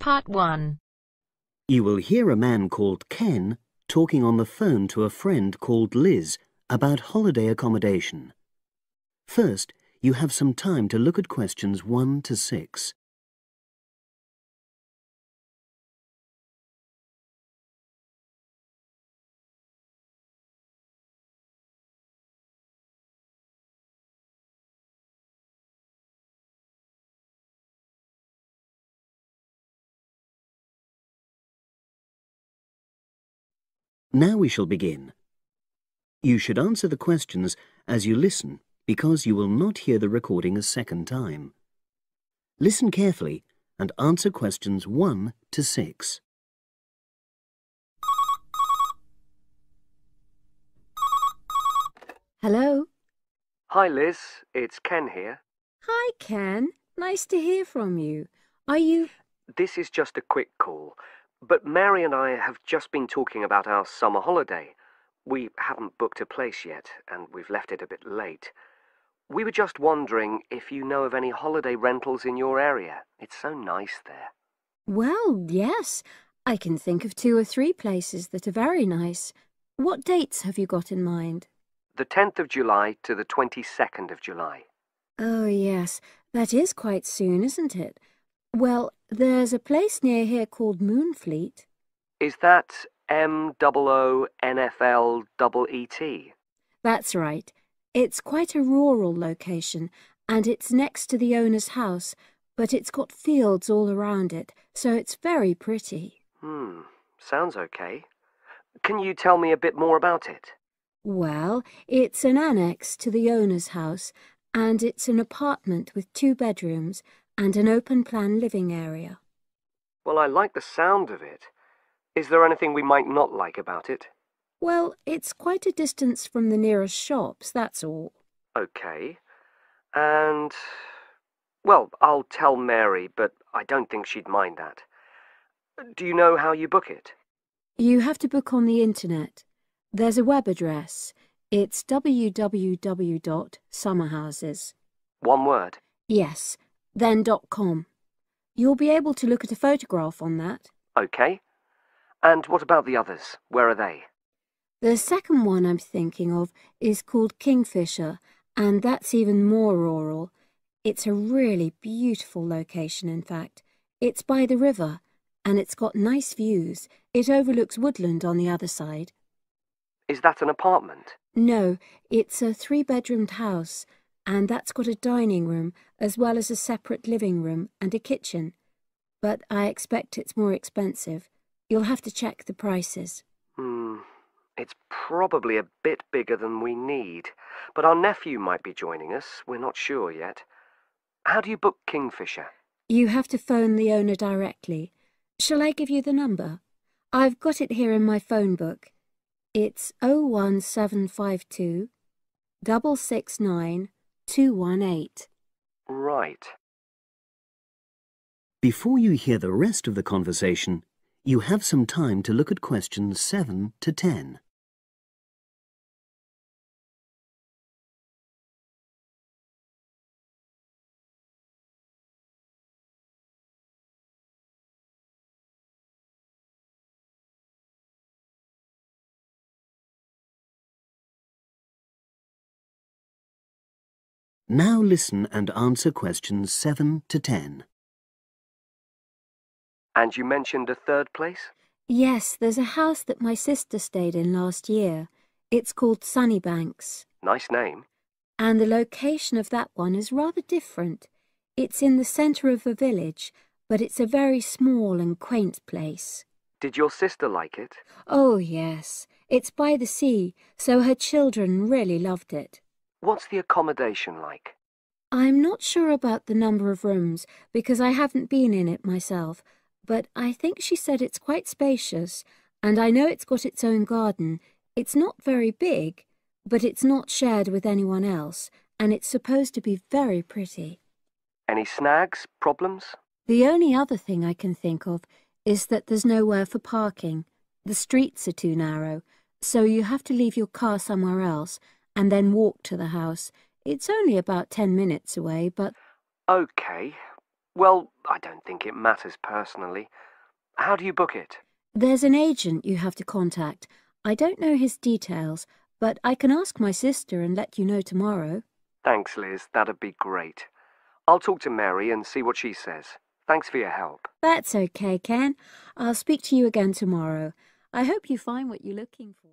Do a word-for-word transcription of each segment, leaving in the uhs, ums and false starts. Part one. You will hear a man called Ken talking on the phone to a friend called Liz about holiday accommodation. First, you have some time to look at questions one to six. Now we shall begin. You should answer the questions as you listen, because you will not hear the recording a second time. Listen carefully and answer questions one to six. Hello? Hi, Liz. It's Ken here. Hi, Ken. Nice to hear from you. Are you... This is just a quick call. But Mary and I have just been talking about our summer holiday. We haven't booked a place yet, and we've left it a bit late. We were just wondering if you know of any holiday rentals in your area. It's so nice there. Well, yes. I can think of two or three places that are very nice. What dates have you got in mind? The tenth of July to the twenty-second of July. Oh, yes. That is quite soon, isn't it? Well, there's a place near here called Moonfleet. Is that M O O N F L E E T? That's right. It's quite a rural location, and it's next to the owner's house, but it's got fields all around it, so it's very pretty. Hmm, sounds okay. Can you tell me a bit more about it? Well, it's an annex to the owner's house, and it's an apartment with two bedrooms and an open-plan living area. Well, I like the sound of it. Is there anything we might not like about it? Well, it's quite a distance from the nearest shops, that's all. OK. And, well, I'll tell Mary, but I don't think she'd mind that. Do you know how you book it? You have to book on the internet. There's a web address. It's w w w dot summerhouses. One word? Yes. Then .com. You'll be able to look at a photograph on that. OK. And what about the others? Where are they? The second one I'm thinking of is called Kingfisher, and that's even more rural. It's a really beautiful location, in fact. It's by the river, and it's got nice views. It overlooks woodland on the other side. Is that an apartment? No, it's a three-bedroomed house. And that's got a dining room, as well as a separate living room and a kitchen. But I expect it's more expensive. You'll have to check the prices. Hmm. It's probably a bit bigger than we need. But our nephew might be joining us. We're not sure yet. How do you book Kingfisher? You have to phone the owner directly. Shall I give you the number? I've got it here in my phone book. It's oh one seven five two, six six nine, two one eight. Right. Before you hear the rest of the conversation, you have some time to look at questions seven to ten. Now listen and answer questions seven to ten. And you mentioned a third place? Yes, there's a house that my sister stayed in last year. It's called Sunnybanks. Nice name. And the location of that one is rather different. It's in the centre of a village, but it's a very small and quaint place. Did your sister like it? Oh, yes. It's by the sea, so her children really loved it. What's the accommodation like? I'm not sure about the number of rooms, because I haven't been in it myself, but I think she said it's quite spacious, and I know it's got its own garden. It's not very big, but it's not shared with anyone else, and it's supposed to be very pretty. Any snags, problems? The only other thing I can think of is that there's nowhere for parking. The streets are too narrow, so you have to leave your car somewhere else, and then walk to the house. It's only about ten minutes away, but... OK. Well, I don't think it matters personally. How do you book it? There's an agent you have to contact. I don't know his details, but I can ask my sister and let you know tomorrow. Thanks, Liz. That'd be great. I'll talk to Mary and see what she says. Thanks for your help. That's okay, Ken. I'll speak to you again tomorrow. I hope you find what you're looking for.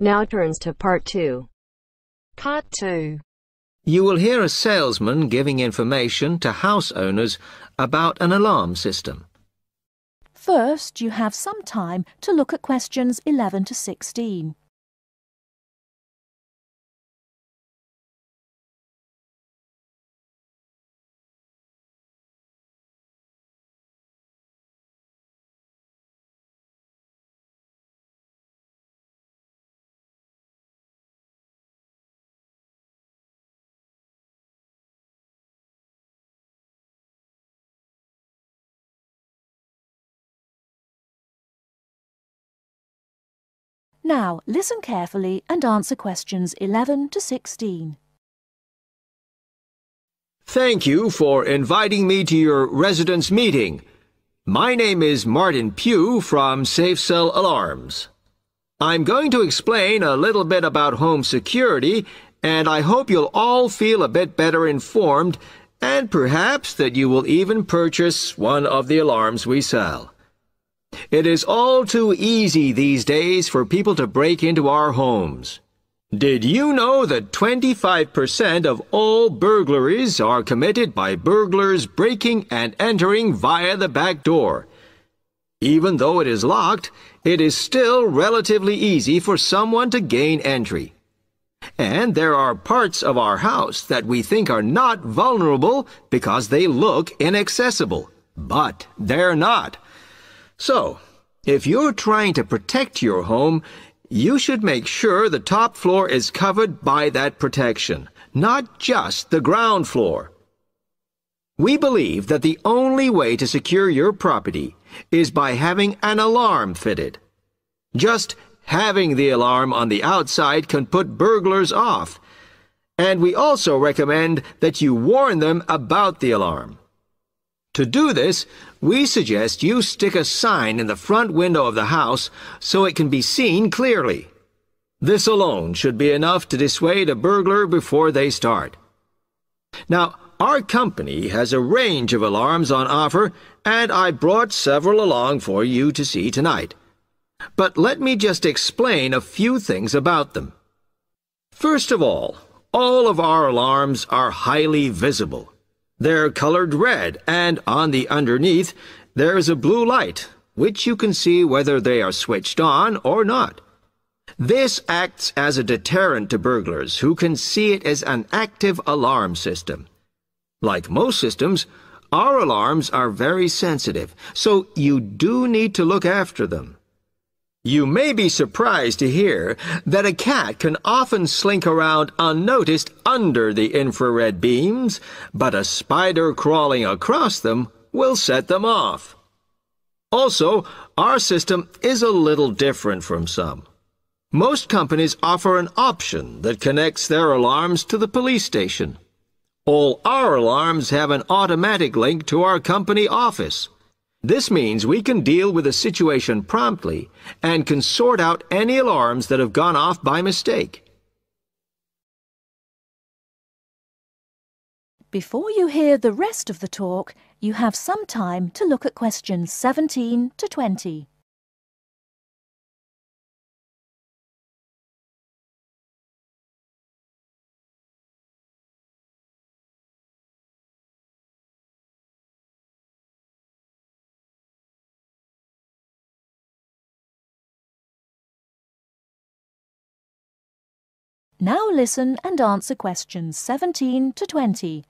Now turns to part two. Part two. You will hear a salesman giving information to house owners about an alarm system. First, you have some time to look at questions eleven to sixteen. Now, listen carefully and answer questions eleven to sixteen. Thank you for inviting me to your residence meeting. My name is Martin Pugh from SafeCell Alarms. I'm going to explain a little bit about home security, and I hope you'll all feel a bit better informed, and perhaps that you will even purchase one of the alarms we sell. It is all too easy these days for people to break into our homes. Did you know that twenty-five percent of all burglaries are committed by burglars breaking and entering via the back door? Even though it is locked, it is still relatively easy for someone to gain entry. And there are parts of our house that we think are not vulnerable because they look inaccessible, but they're not. So, if you're trying to protect your home, you should make sure the top floor is covered by that protection, not just the ground floor. We believe that the only way to secure your property is by having an alarm fitted. Just having the alarm on the outside can put burglars off, and we also recommend that you warn them about the alarm. To do this, we suggest you stick a sign in the front window of the house so it can be seen clearly. This alone should be enough to dissuade a burglar before they start. Now, our company has a range of alarms on offer, and I brought several along for you to see tonight. But let me just explain a few things about them. First of all, all of our alarms are highly visible. They're colored red, and on the underneath, there is a blue light, which you can see whether they are switched on or not. This acts as a deterrent to burglars who can see it as an active alarm system. Like most systems, our alarms are very sensitive, so you do need to look after them. You may be surprised to hear that a cat can often slink around unnoticed under the infrared beams, but a spider crawling across them will set them off. Also, our system is a little different from some. Most companies offer an option that connects their alarms to the police station. All our alarms have an automatic link to our company office. This means we can deal with a situation promptly and can sort out any alarms that have gone off by mistake. Before you hear the rest of the talk, you have some time to look at questions seventeen to twenty. Now listen and answer questions seventeen to twenty.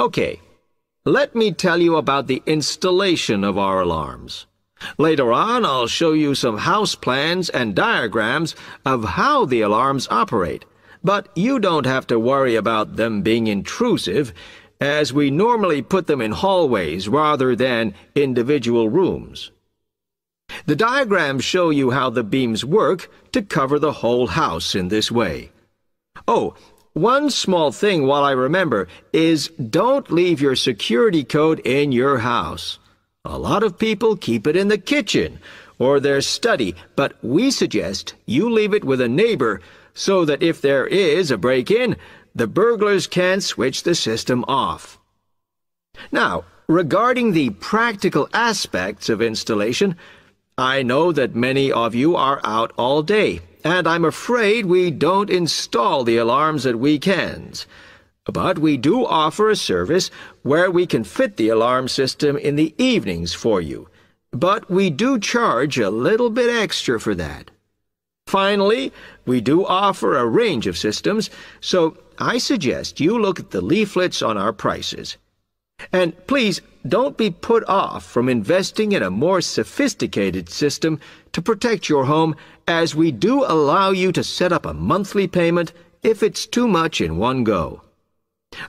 Okay, let me tell you about the installation of our alarms. Later on, I'll show you some house plans and diagrams of how the alarms operate, but you don't have to worry about them being intrusive, as we normally put them in hallways rather than individual rooms. The diagrams show you how the beams work to cover the whole house in this way. Oh, one small thing while I remember is don't leave your security code in your house. A lot of people keep it in the kitchen or their study, but we suggest you leave it with a neighbor so that if there is a break-in, the burglars can switch the system off. Now, regarding the practical aspects of installation, I know that many of you are out all day, and I'm afraid we don't install the alarms at weekends. But we do offer a service where we can fit the alarm system in the evenings for you, but we do charge a little bit extra for that. Finally, we do offer a range of systems, so I suggest you look at the leaflets on our prices. And please don't be put off from investing in a more sophisticated system to protect your home, as we do allow you to set up a monthly payment if it's too much in one go.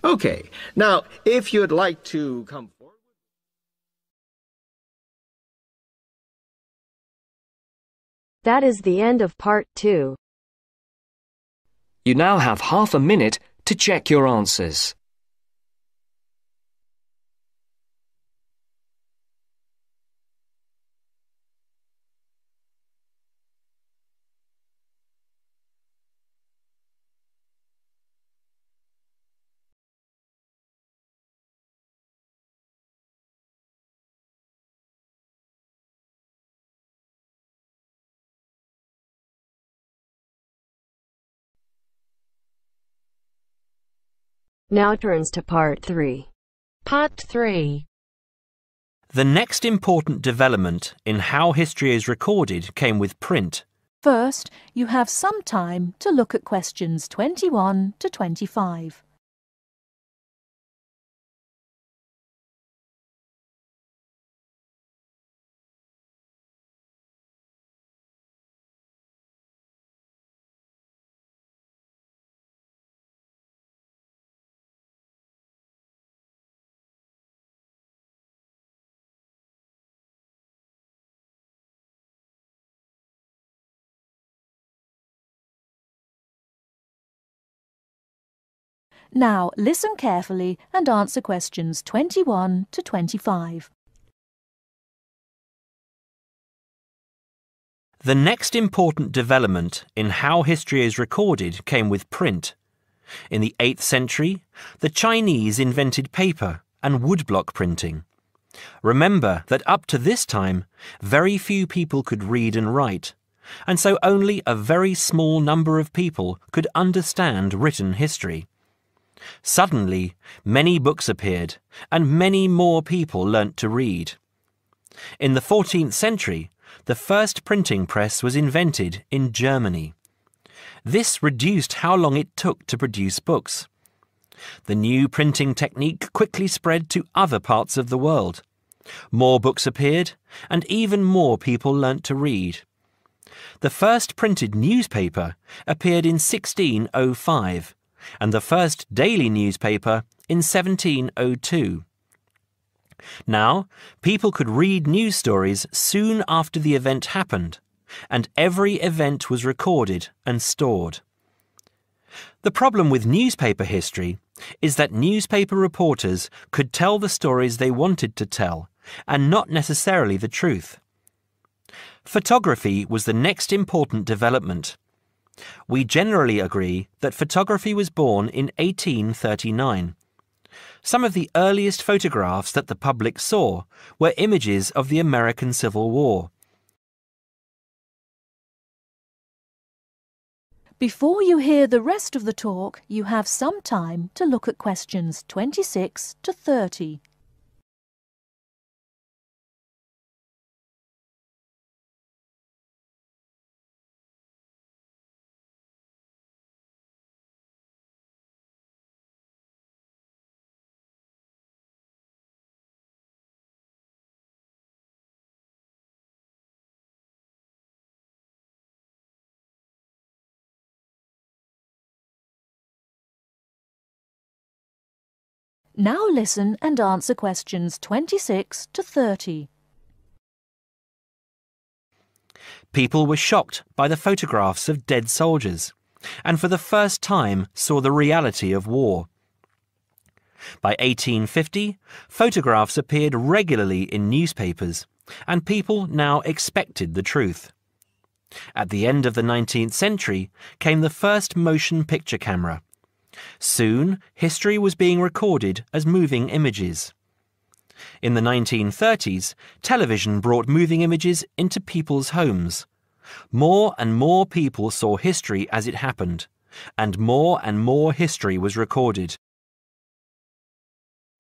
Okay, now if you'd like to come forward. That is the end of part two. You now have half a minute to check your answers. Now turns to part three. Part three. The next important development in how history is recorded came with print. First, you have some time to look at questions twenty-one to twenty-five. Now listen carefully and answer questions twenty-one to twenty-five. The next important development in how history is recorded came with print. In the eighth century, the Chinese invented paper and woodblock printing. Remember that up to this time, very few people could read and write, and so only a very small number of people could understand written history. Suddenly, many books appeared, and many more people learnt to read. In the fourteenth century, the first printing press was invented in Germany. This reduced how long it took to produce books. The new printing technique quickly spread to other parts of the world. More books appeared, and even more people learnt to read. The first printed newspaper appeared in sixteen oh five. And the first daily newspaper in seventeen oh two. Now, people could read news stories soon after the event happened, and every event was recorded and stored. The problem with newspaper history is that newspaper reporters could tell the stories they wanted to tell, and not necessarily the truth. Photography was the next important development. We generally agree that photography was born in eighteen thirty-nine. Some of the earliest photographs that the public saw were images of the American Civil War. Before you hear the rest of the talk, you have some time to look at questions twenty-six to thirty. Now listen and answer questions twenty-six to thirty. People were shocked by the photographs of dead soldiers, and for the first time saw the reality of war. By eighteen fifty, photographs appeared regularly in newspapers, and people now expected the truth. At the end of the nineteenth century came the first motion picture camera. Soon, history was being recorded as moving images. In the nineteen thirties, television brought moving images into people's homes. More and more people saw history as it happened, and more and more history was recorded.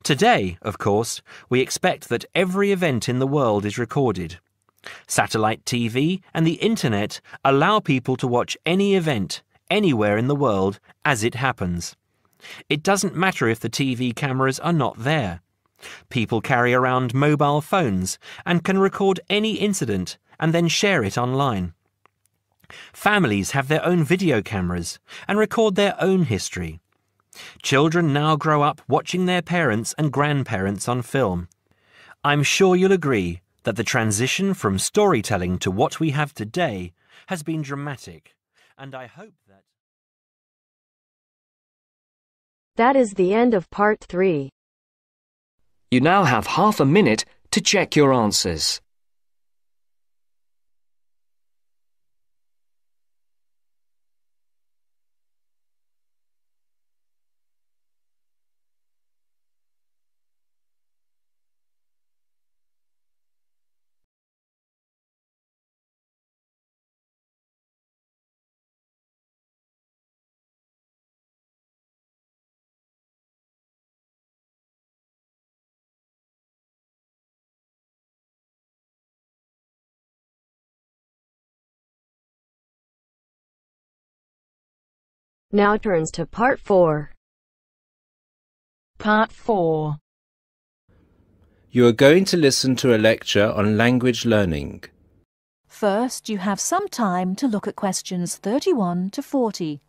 Today, of course, we expect that every event in the world is recorded. Satellite T V and the internet allow people to watch any event, anywhere in the world, as it happens. It doesn't matter if the T V cameras are not there. People carry around mobile phones and can record any incident and then share it online. Families have their own video cameras and record their own history. Children now grow up watching their parents and grandparents on film. I'm sure you'll agree that the transition from storytelling to what we have today has been dramatic, and I hope that... That is the end of part three. You now have half a minute to check your answers. Now turns to part four. Part four. You are going to listen to a lecture on language learning. First, you have some time to look at questions thirty-one to forty.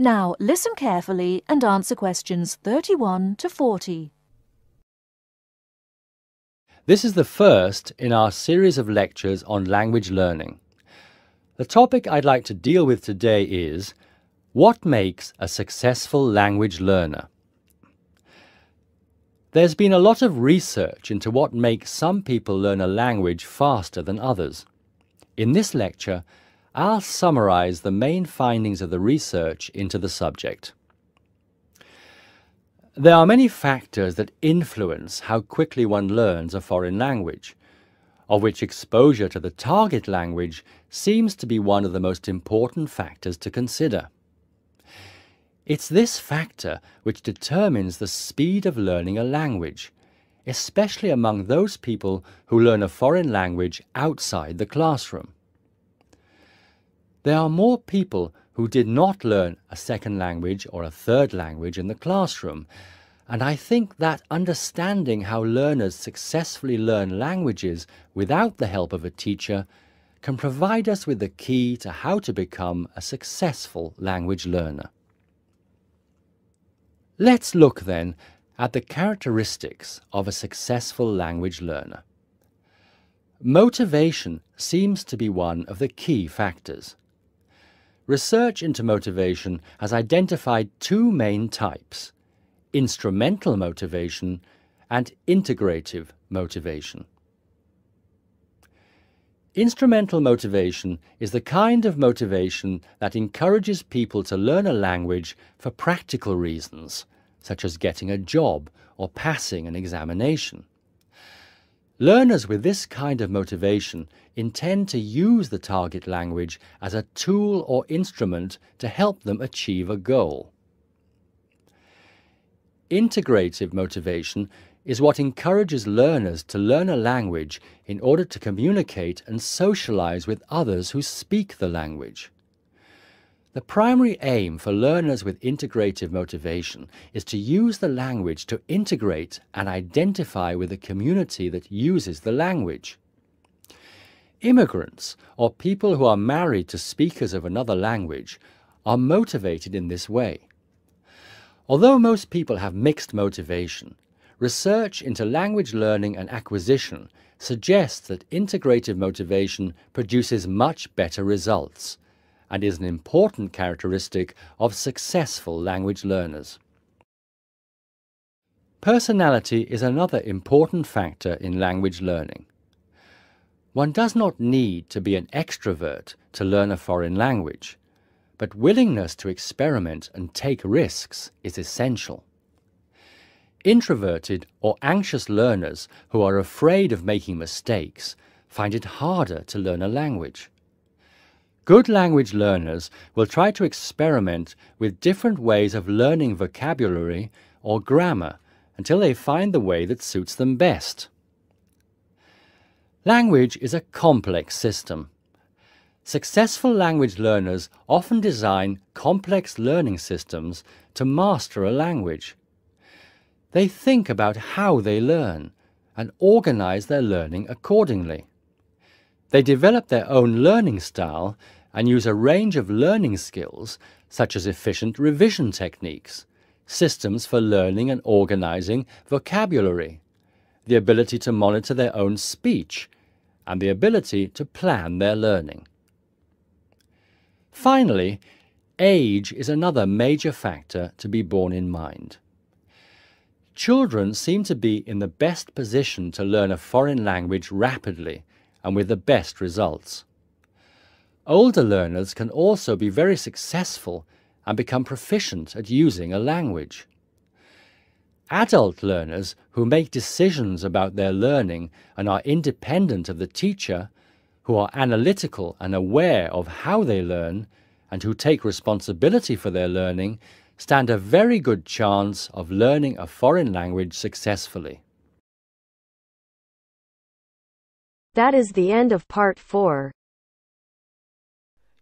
Now listen carefully and answer questions thirty-one to forty. This is the first in our series of lectures on language learning. The topic I'd like to deal with today is what makes a successful language learner? There's been a lot of research into what makes some people learn a language faster than others. In this lecture, I'll summarise the main findings of the research into the subject. There are many factors that influence how quickly one learns a foreign language, of which exposure to the target language seems to be one of the most important factors to consider. It's this factor which determines the speed of learning a language, especially among those people who learn a foreign language outside the classroom. There are more people who did not learn a second language or a third language in the classroom, and I think that understanding how learners successfully learn languages without the help of a teacher can provide us with the key to how to become a successful language learner. Let's look then at the characteristics of a successful language learner. Motivation seems to be one of the key factors. Research into motivation has identified two main types: instrumental motivation and integrative motivation. Instrumental motivation is the kind of motivation that encourages people to learn a language for practical reasons, such as getting a job or passing an examination. Learners with this kind of motivation intend to use the target language as a tool or instrument to help them achieve a goal. Integrative motivation is what encourages learners to learn a language in order to communicate and socialize with others who speak the language. The primary aim for learners with integrative motivation is to use the language to integrate and identify with the community that uses the language. Immigrants, or people who are married to speakers of another language, are motivated in this way. Although most people have mixed motivation, research into language learning and acquisition suggests that integrative motivation produces much better results, and is an important characteristic of successful language learners. Personality is another important factor in language learning. One does not need to be an extrovert to learn a foreign language, but willingness to experiment and take risks is essential. Introverted or anxious learners who are afraid of making mistakes find it harder to learn a language. Good language learners will try to experiment with different ways of learning vocabulary or grammar until they find the way that suits them best. Language is a complex system. Successful language learners often design complex learning systems to master a language. They think about how they learn and organize their learning accordingly. They develop their own learning style and use a range of learning skills such as efficient revision techniques, systems for learning and organizing vocabulary, the ability to monitor their own speech, and the ability to plan their learning. Finally, age is another major factor to be borne in mind. Children seem to be in the best position to learn a foreign language rapidly and with the best results. Older learners can also be very successful and become proficient at using a language. Adult learners who make decisions about their learning and are independent of the teacher, who are analytical and aware of how they learn, and who take responsibility for their learning, stand a very good chance of learning a foreign language successfully. That is the end of part four.